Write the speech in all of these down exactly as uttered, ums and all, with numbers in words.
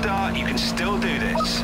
start, you can still do this.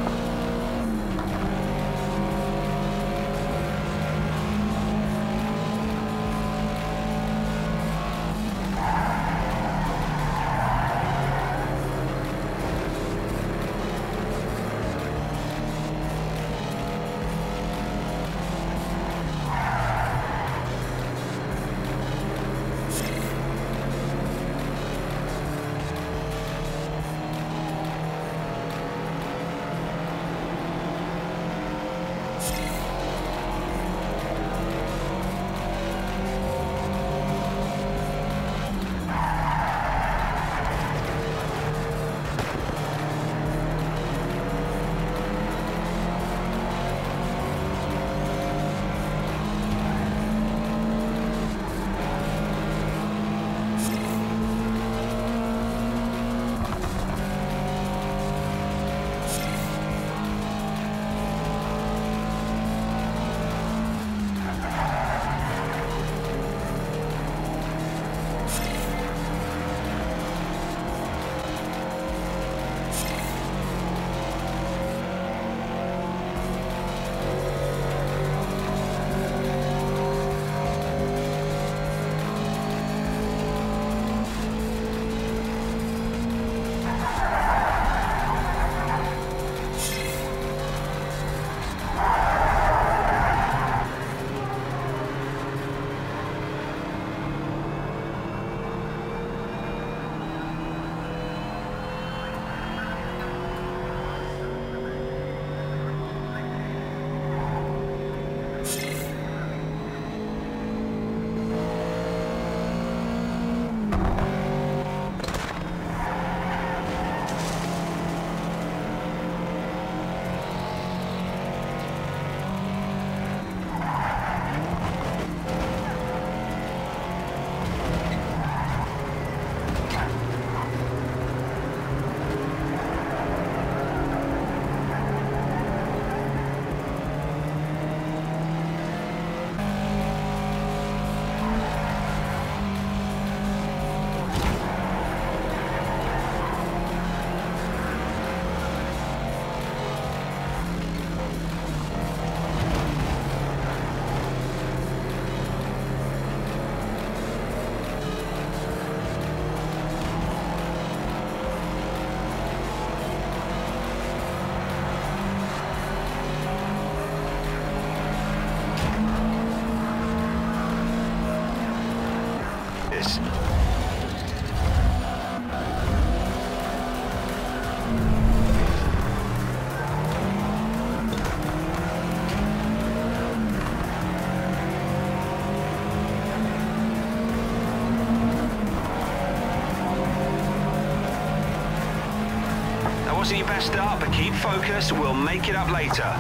Your best start, but keep focused. We'll make it up later.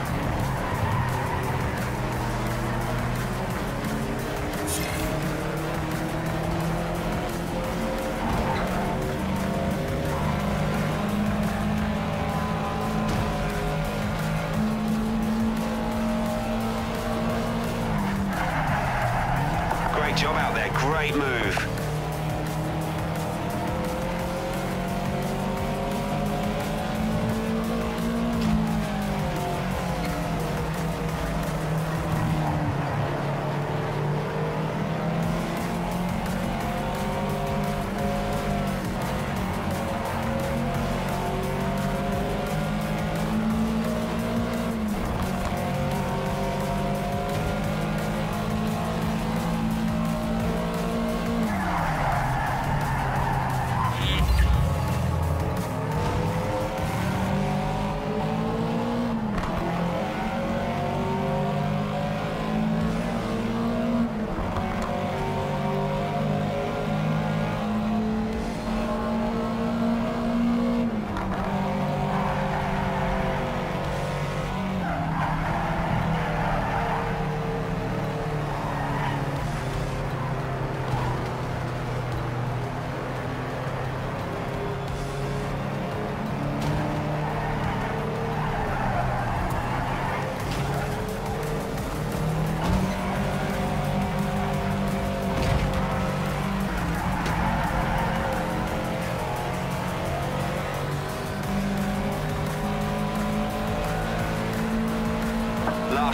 Great job out there. Great move.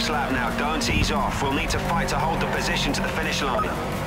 last lap now. Don't ease off. We'll need to fight to hold the position to the finish line.